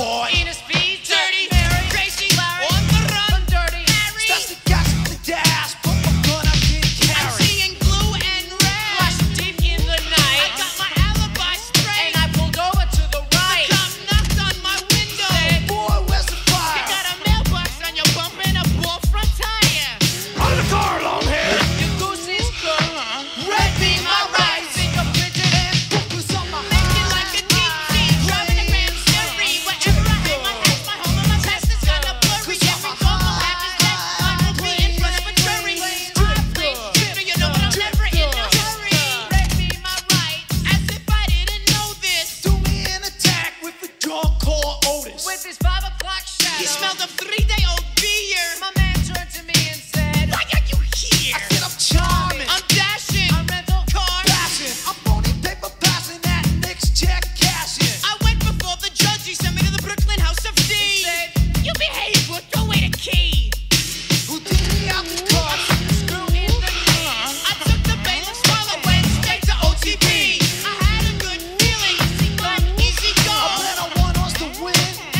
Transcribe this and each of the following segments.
boy. In a speed, dirty Mary, Gracie Larry, on the run, I'm dirty Harry. Stuff the gas on the dash, put my gun up in the carry. I'm seeing blue and red, flashing deep in the night. I got my alibi straight, and I pulled over to the right. The cop knocked on my window, said, boy, where's the fire? You got a mailbox on your bump and a ball front tire. Out of the car, long hair. Your goose is good, red be my right. With his 5 o'clock shadow, he smelled of 3-day-old beer. My man turned to me and said, why are you here? I said, I'm charming, I'm dashing, I'm rental car bashing, I'm phony paper passing, that Nick's check cashing. I went before the judge, he sent me to the Brooklyn House of D. He said, you behave, but throw away the key. Who did me out the car? I took the screw in the knee. I took the bait and swallow went straight to OTP. I had a good feeling, easy come, easy go. I plan on 1 horse to win. Enough.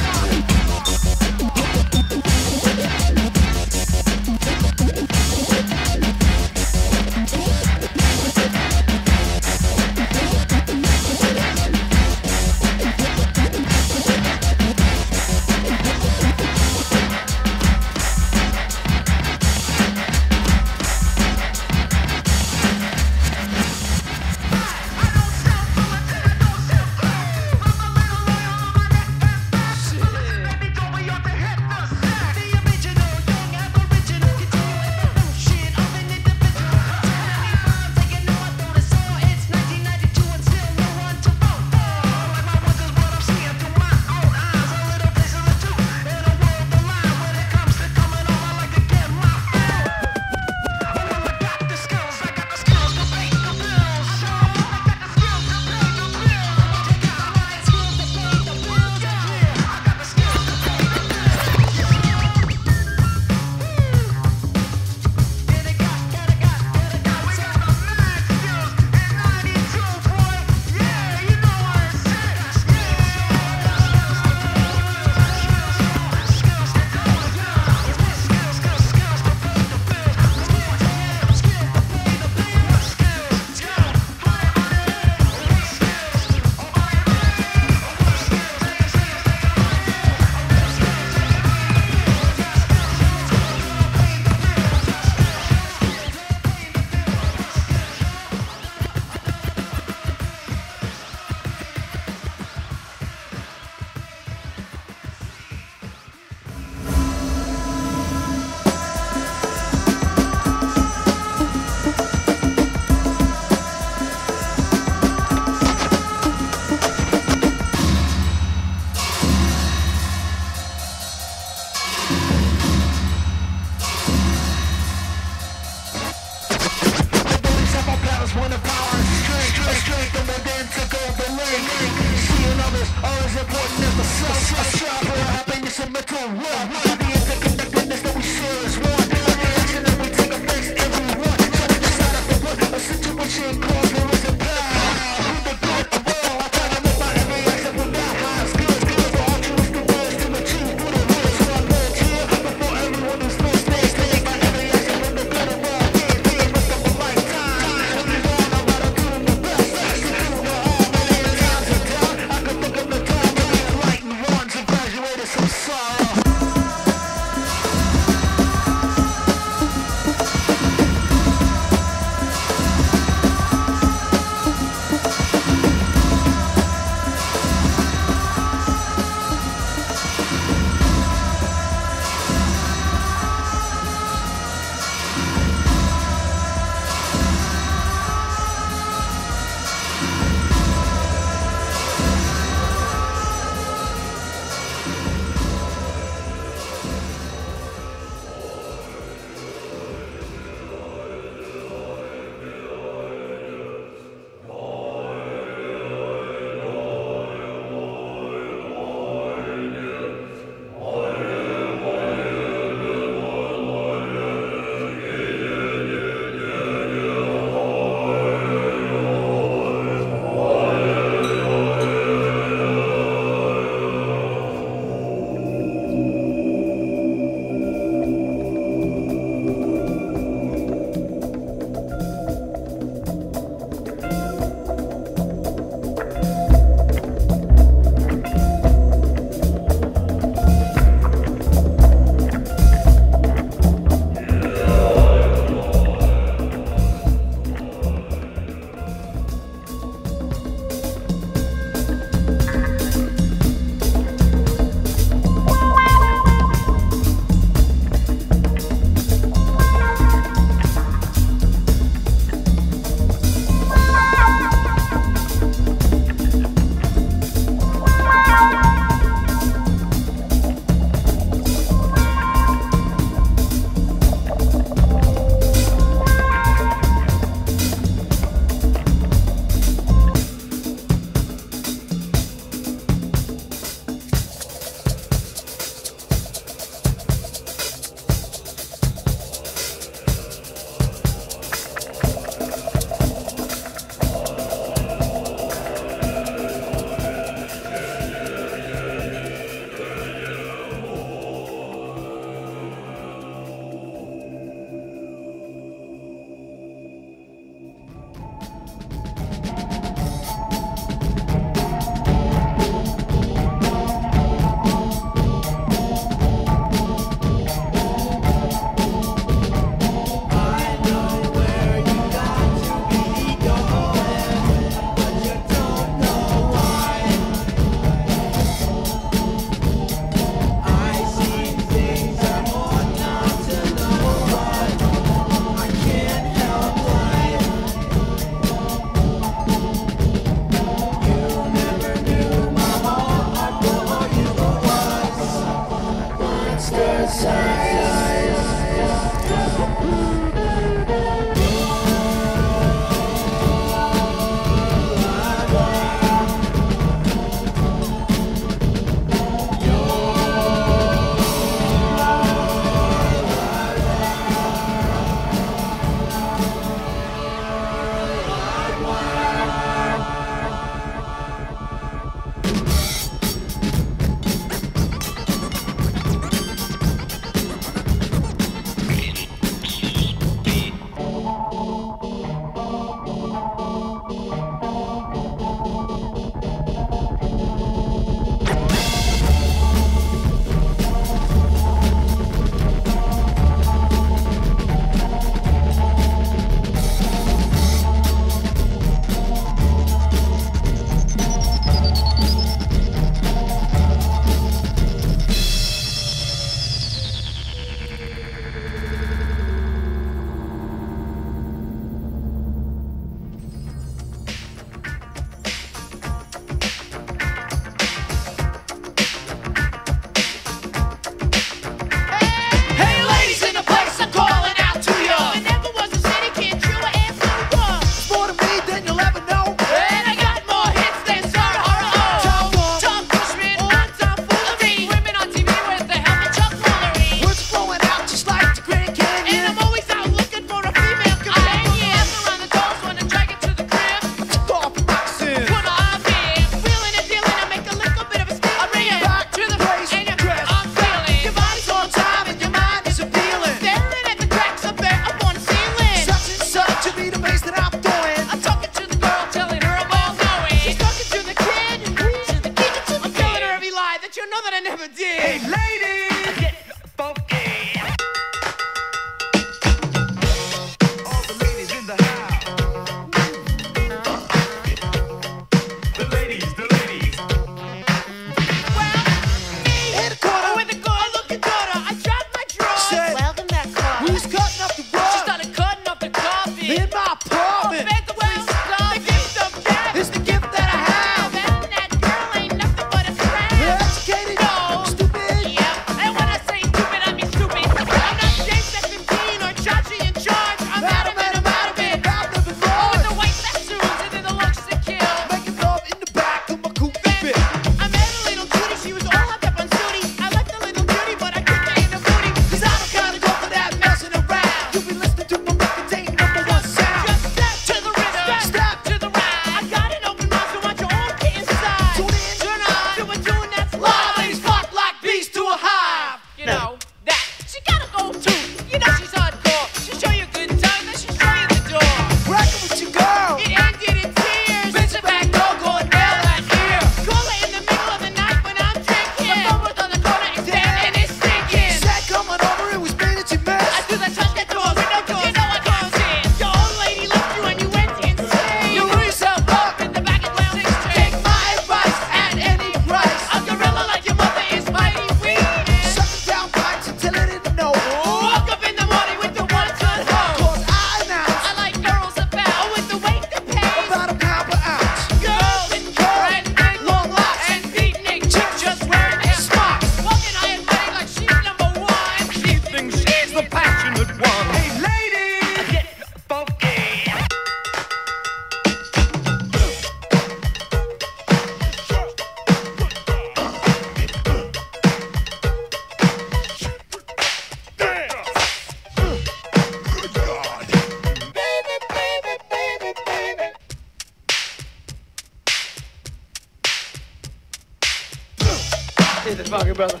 Shit, this fucking brother.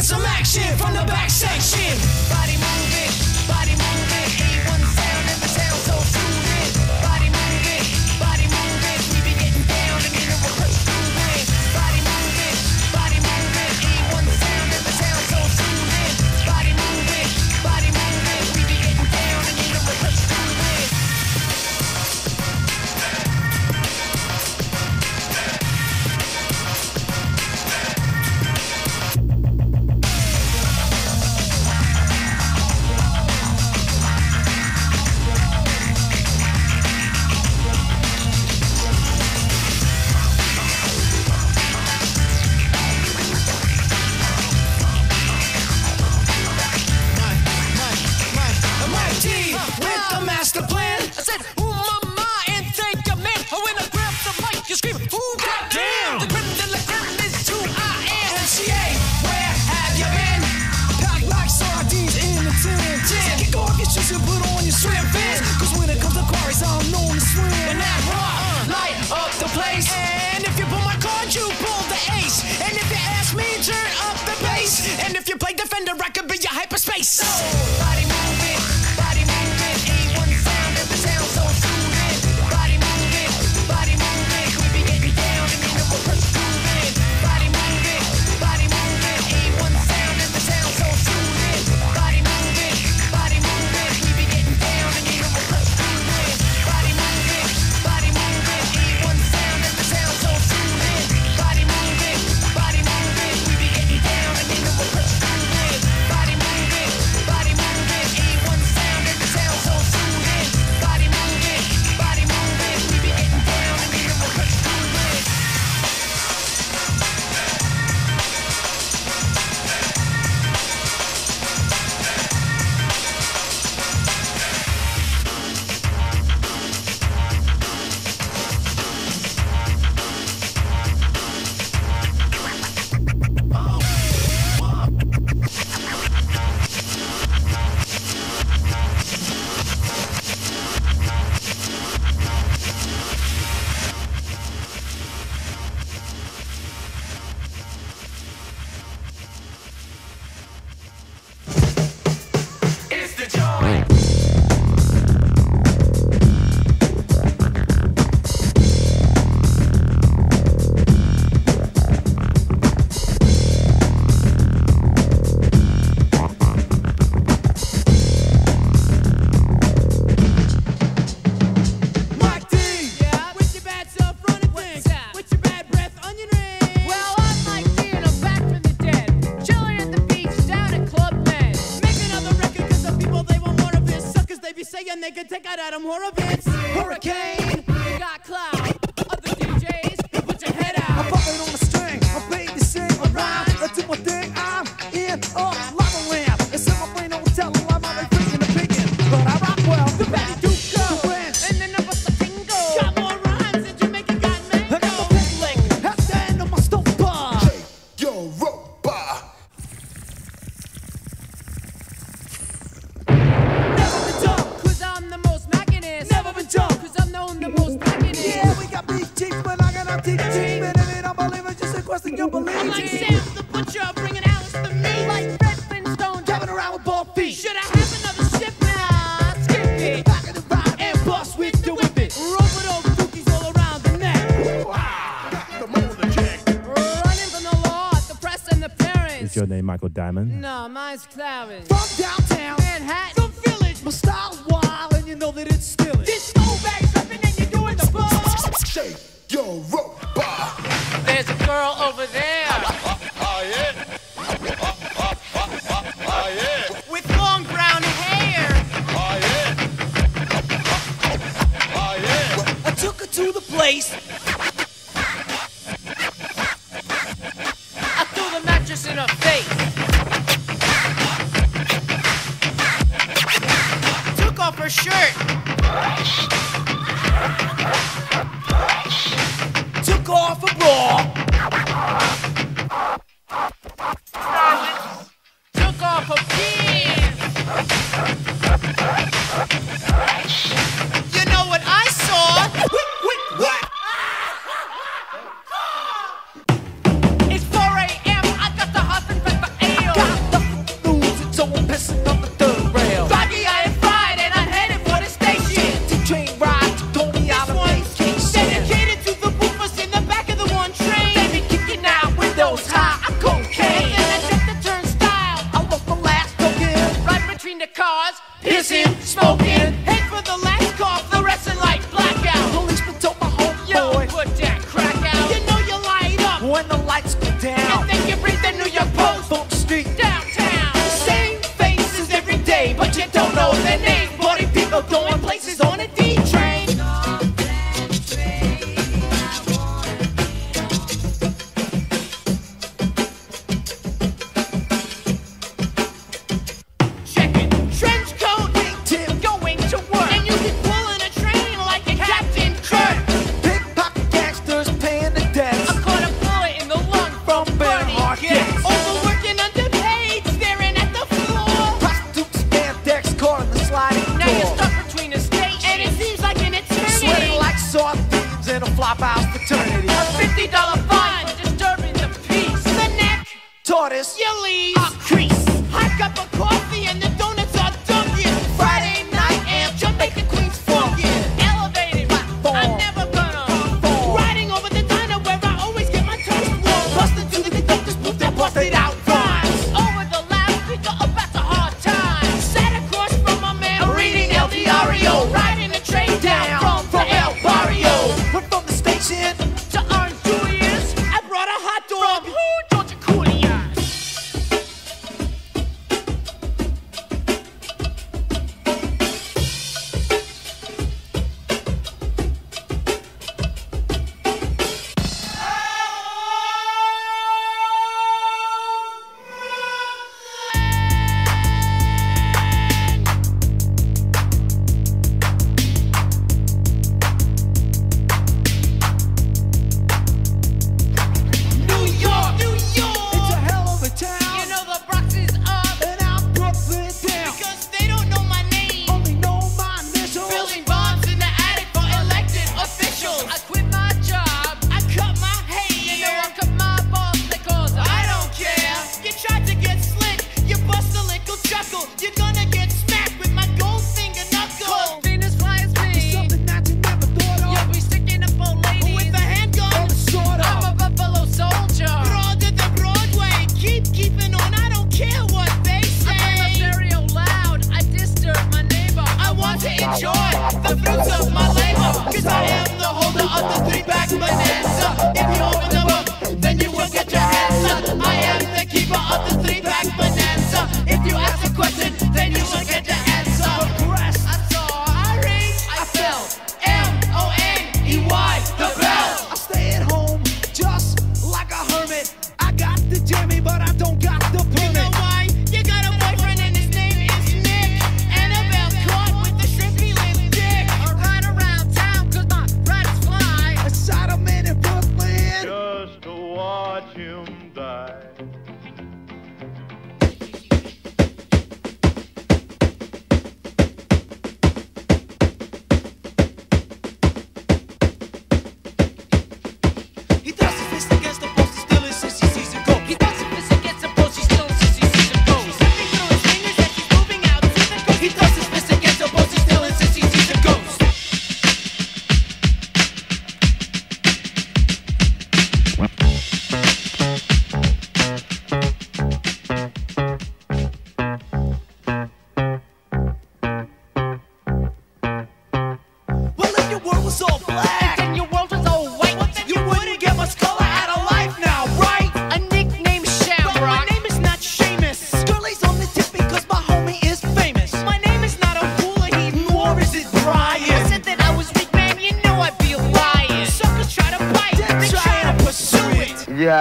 Some action from the back section. Body moving, ain't one sound and the sound so soothing. Body moving, we be getting down and getting what we're doing. Body moving, ain't one sound and the sound so soothing. Body moving, we be getting down and getting what we're doing. So body moving, ain't one sound and the sound so soothing. Body moving, we be getting down and you know what we're doing. Body moving, ain't one sound and the sound so soothing. Body moving, we be getting down and you know what we're doing. Body moving, ain't one sound and the sound so soothing. Body moving, we be getting down and you know what we're doing. To the her shirt. Took off her bra. Took off her pants. You know what I saw? Pissing, smoking, head for the last cough, the rest in life blackout. Policeman told my homeboy, yo, put that crack out. You know you light up when the lights go down. And then you read the New York Post, Funk Street, downtown. Same faces every day, but you don't know their name. Bloody people going places on a D train. Flophouse fraternity. $50 fine for disturbing the peace. The neck, tortoise, you leave a crease. Hot cup of coffee and the donuts are dunking. Friday night and Jamaica Queens funkin'. Elevated platform, I'm never gonna perform. Riding over the diner where I always get my toast warm. Busted through the doctor's booth that busted out rhymes. Over the loudspeaker about the hard time. Sat across from my man, I'm reading El Diario. Riding the train down from El Barrio. To earn 2 years, I brought a hot dog. From who, Georgia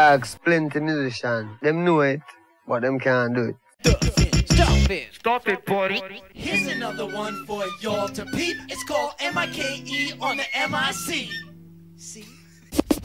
Explain to musicians, them know it, but them can't do it. spin. Stop it, buddy. Here's another one for y'all to peep. It's called M-I-K-E on the M-I-C. See?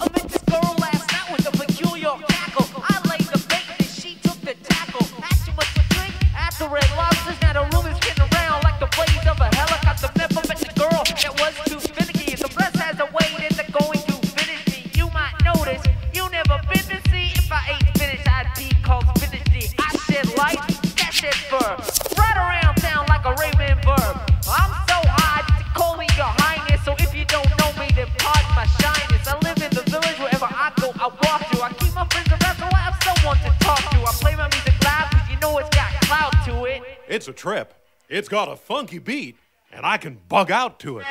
A Memphis girl last night with a peculiar cackle. I laid the bait and she took the tackle. Asked too much to drink after Red Lobsters. Now the room is getting around like the blades of a helicopter. Never met the girl that was too finicky. The breast has a way that they're going to finicky. You might notice you never been to see. If I ate spinach, I'd be called spinachy. I shed light, that shed fur. Right around town like a Raymond Burr. I'm so hot, call me your highness. So if you don't know me, then pardon my shyness. I live in the village, wherever I go, I walk through. I keep my friends around, so I have someone to talk to. I play my music live, cause you know it's got clout to it. It's a trip. It's got a funky beat. And I can bug out to it.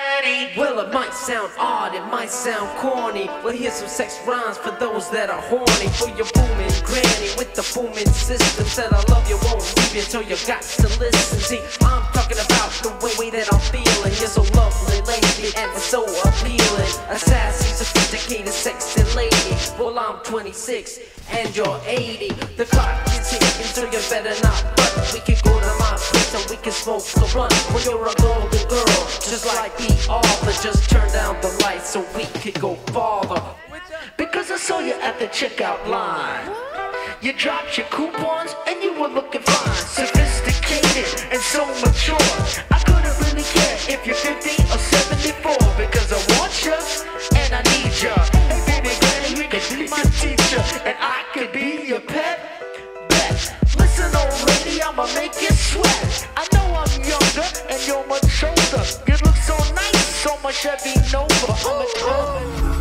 Well, it might sound odd, it might sound corny. Well, here's some sex rhymes for those that are horny. For your boomin' granny with the boomin' system. Said I love you, won't leave you, so you got to listen. See, I'm talking about the way that I'm feeling. You're so lovely lately and so appealing. A sassy, sophisticated, sexy lady. Well, I'm 26 and you're 80. The clock is ticking, so you better not butt. We can go to my place and we can smoke the run. Well, you're a girl. The girl, just like we all, but just turn down the lights so we could go farther. Because I saw you at the checkout line. You dropped your coupons and you were looking fine, sophisticated and so mature. I couldn't really care if you're 50 or 74 because I want you and I need you. And baby girl, you could be my teacher and I could be your pet. Listen, old lady, I'ma make you sweat. I know I'm younger and you're much older. You look so nice, so much Chevy Nova. I'm a common.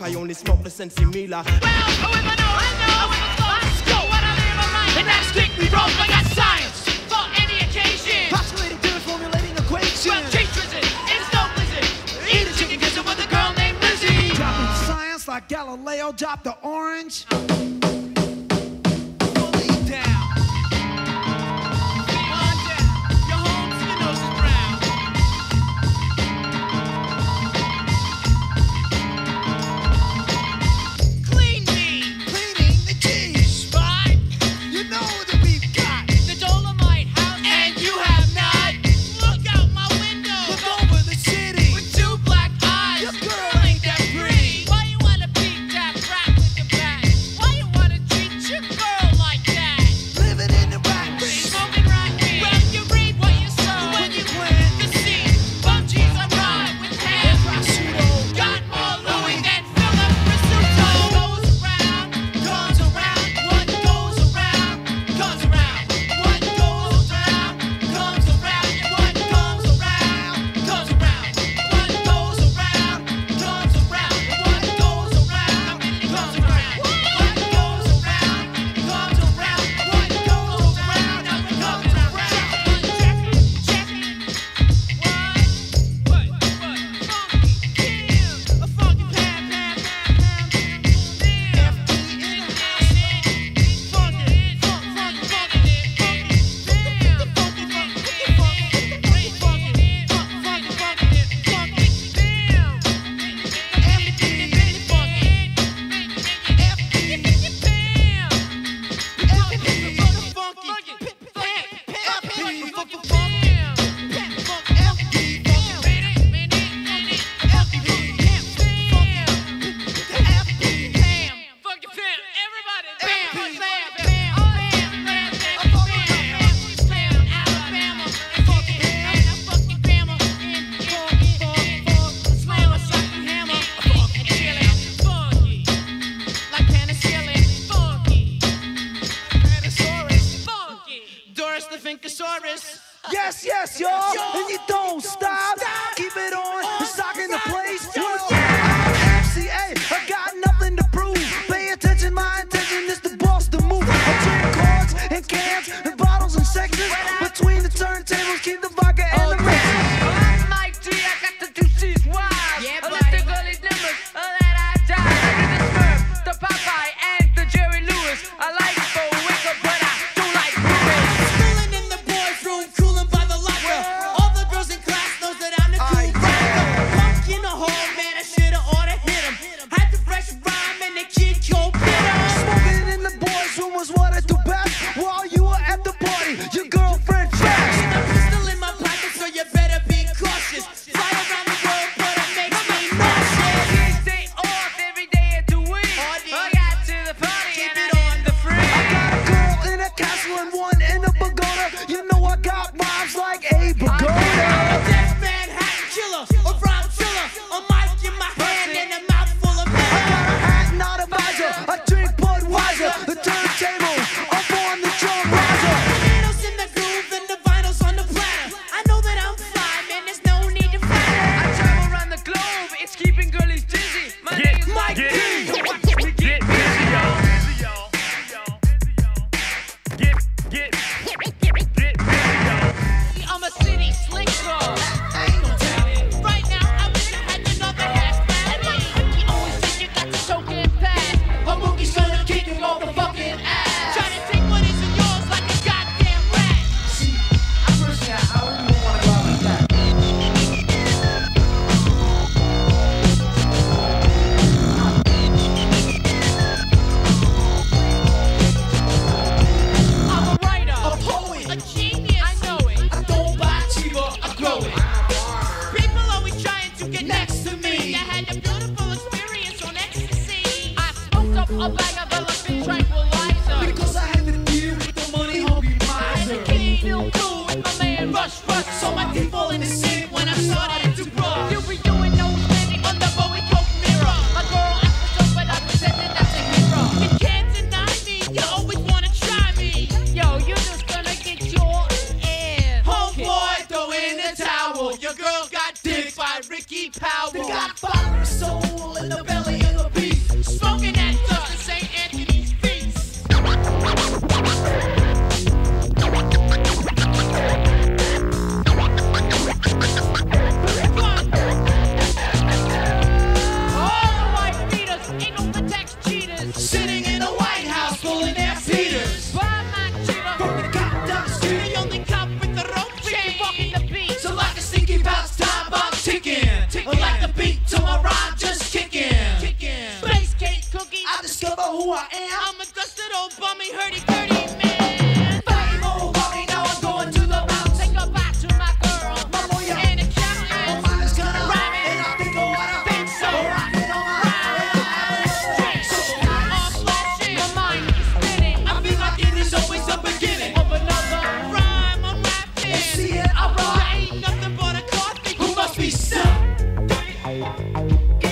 I only smoke the Sensi Mila. Well, however, no, I know, go, what I live on mine. And that's strictly wrong, I got science for any occasion. Postulating theories, formulating equations. Well, treatises, it's no blizzard. Eat a chicken gizzard with a girl named Lizzie. Dropping science like Galileo dropped the orange. Your whole spinosa's brown. yes, y'all, and you don't stop. Keep it on, sock in the place. Yeah. See, hey, I got nothing to prove. Pay attention, my intention is to boss the move. I turn cards and cans and bottles and sections. Between the turntables, keep the vodka and the mix. I'm Mike G, I got the two C's wide. Yeah, but I let the girlies numbers, I let I die. I get the sperm, the Popeye, and the Jerry Lewis. I like Bo Wicker, but I do like Ruben. Spilling in the boys' room, cooling by the locker. All the girls in class knows that I'm the cool rocker. Punk in the hall, man, I shoulda oughta hit him. Had the fresh rhyme and the kid killed bitter. Smoking in the boys' room was what I do best. While you were at the party, your girlfriend checked. With a pistol in my pocket, so you better be cautious. Fly around the world, but it makes me nauseous. Can't stay off every day of the week. I got to the party and I need the free. I got a girl in a castle and one in a pagoda. You know I got rhymes like a pagoda. I'm a deaf Manhattan killer, a rhyme killer. A mic in my hand and a mouth full of metal. I got a hat and not a visor. I drink Budweiser. The turntable up on the drum riser. Needles in the groove and the vinyls on the platter. I know that I'm fly, man, there's no need to flatter. I travel around the globe, it's keeping girlies dizzy. My name is Mike G. We get busy, y'all. Get busy, y'all. I'm a city slick star. I ain't gonna tell you. Right now, I wish I had another hazmat. You always said you got to soak it fast. A mookie's gonna kick your motherfucking ass. Try to take what isn't yours like a goddamn rat. See, personally, I don't even wanna go out like that. I'm a writer, a poet, a genius. I know it. I don't buy cheaper, I grow it. People always trying to get next to me. I had a beautiful experience on ecstasy. I smoked up a bag of elephant tranquilizer. Because I had to deal with the money hungry miser. Kid, you cool with my man Rush. So my teeth fall in the sink when I started to brush. You be doing no standing on the Bowie Coke mirror. My girl asked for stuff, but I pretended that's a hero. You can't deny me, you always wanna try me. Yo, you just gonna get your ass. Homeboy, throw in the towel. Your girl got dick by Ricky Powell. They got fire, soul, in the belly and the beef. Smoking that dust to St. Anthony's feast. All the white beaters, ain't no protect cheaters. Sitting in the White House, pulling their feeders. Buy my cheater, From the cop down the street, the only cop with the rope chain. Fucking the beat. So like a stinky bounce time bomb ticking. Or like the beat to my rhyme just kicking. Space cake cookie, I discover who I am. I'm a dusted old bummy, hurdy-gurdy man. Fighting old Bobby, now I'm going to the mountains. Say goodbye to my girl. Mama, yeah. And the captain. My mind's gonna rhyme it. And I think I wanna Think so. Rocking on my straight. So I'm flashing. My mind is spinning. I feel like it is always the beginning of another rhyme. I'm rapping. See it, I rhyme. I ain't nothing but a carpet. Who must be sick? Check it out. What's it all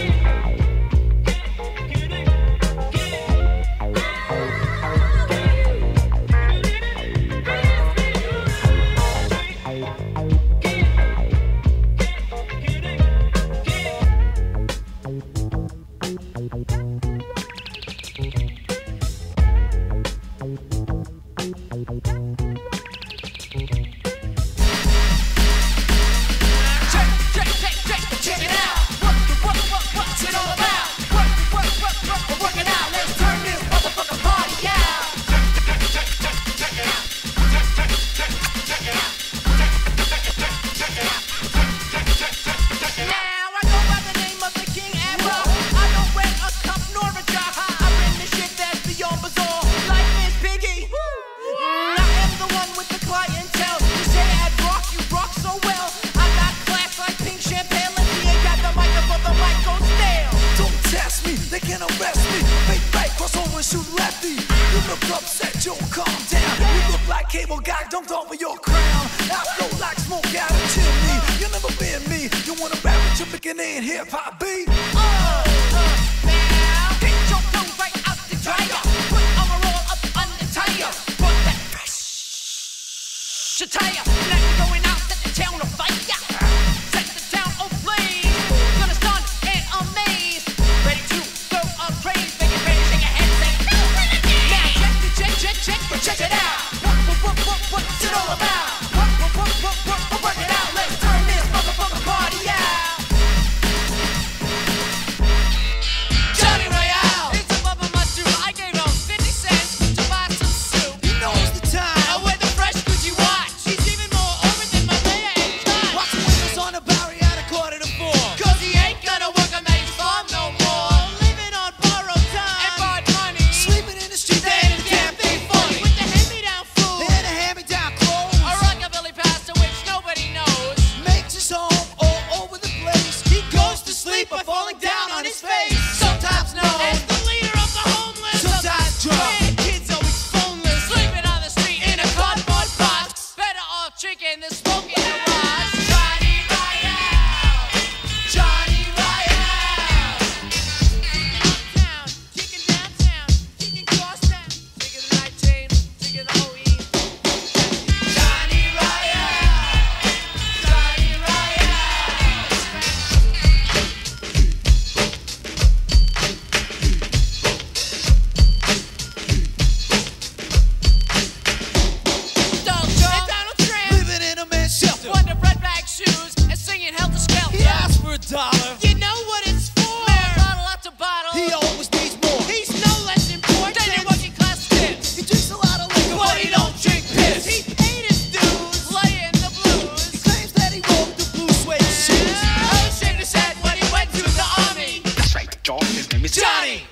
about? We're working out. Let's turn this motherfucking party out. Check it out. Check it out. Check it out. Check it out. Now I go by the name of the King Admiral. I don't wear a cup nor a jaha. I'm in the shit that's beyond bizarre. Like Miss Piggy. I am the one with the clientele. You say I'd rock, you rock so well. I got class like pink champagne. Don't test me, they can arrest me. Make right, cross over and shoot lefty. You look upset, you'll calm down. You look like Cable Guy, don't offer your crown. I flow like smoke out of chimney. You never been me. You wanna rap with your pickin' in hip-hop beat? Now get your clothes right out the dryer. Put on a roll up on the tire. Put that fresh attire. Like you're going out the He always needs more. He's no less important than your working class kids. He drinks a lot of liquor, but he don't drink piss. He paid his dues, playing the blues. He claims that he rolled the blue suede shoes. I was shaking his head when he went to the army. That's right, John. His name is Johnny.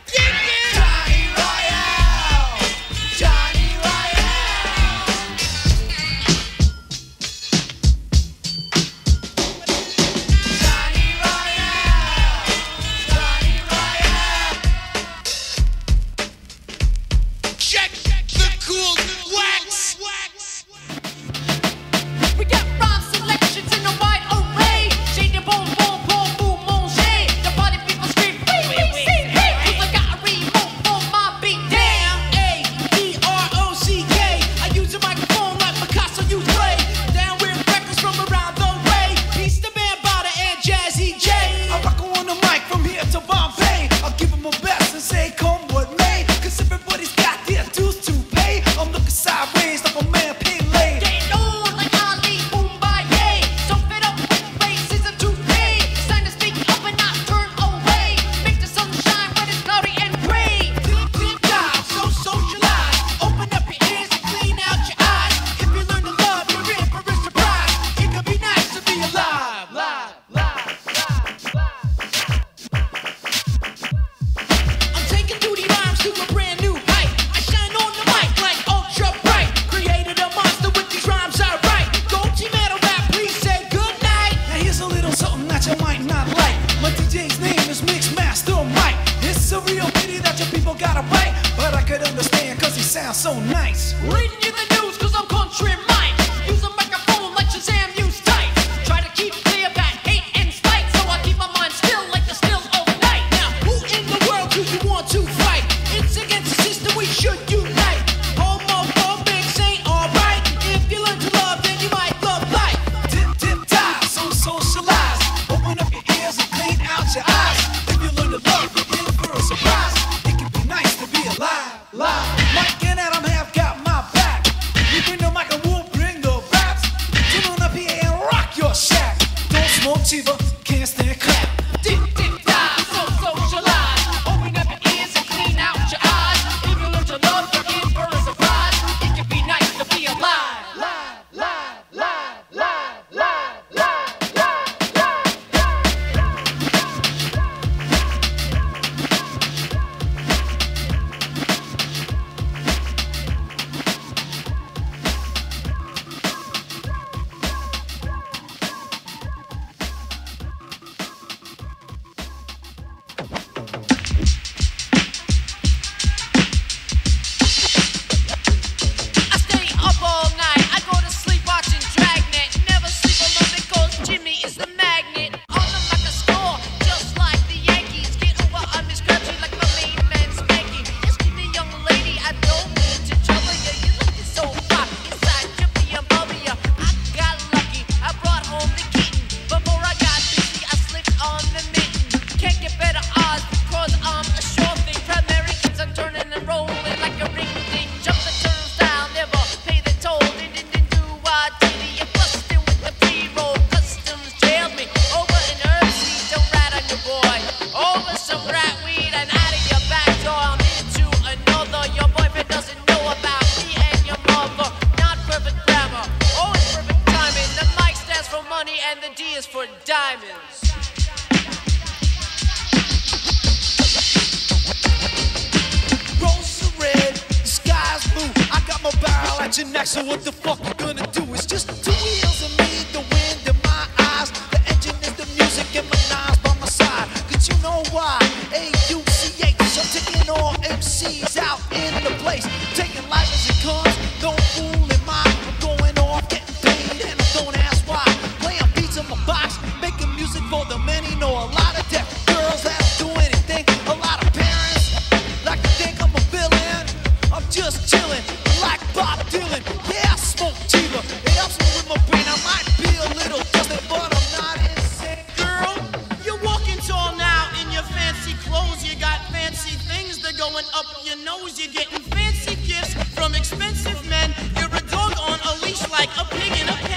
So nice. Reading you the news, cause I'm country Mike. Use a microphone like Shazam, use tight. Try to keep clear that hate and spite, so I keep my mind still like the still of night. Now, who in the world do you want to fight? It's against the system, we should unite. Homophobics ain't alright. If you learn to love, then you might love life. Tip, tip, tie, so socialize. Open up your ears and clean out your eyes. If you learn to love, you're in for a surprise. It can be nice to be alive, live. Can't stand clap. Dip, dip, die, so socialize. Open up your ears and clean out your eyes. If you learn to love, you're in for a surprise. It can be nice to be alive. Live, live, live, live, live, live, live, diamonds. Rose are red, the sky's blue. I got my barrel at your neck, so what the fuck you gonna do? It's just 2 wheels and me, the wind in my eyes. The engine is the music and my knives by my side. Cause you know why? A-U-C-H. I'm taking all MCs out in the place. Taking life as it comes, don't fool in mind. I'm going off, getting paid, and I don't ask why. Playing beats in my box. For the many, know a lot of deaf girls that do anything. A lot of parents like to think I'm a villain. I'm just chilling, like Bob Dylan. Yeah, I smoke Chiba. It helps me with my brain. I might be a little dusty, but I'm not insane. Girl, you're walking tall now in your fancy clothes. You got fancy things that are going up your nose. You're getting fancy gifts from expensive men. You're a dog on a leash like a pig in a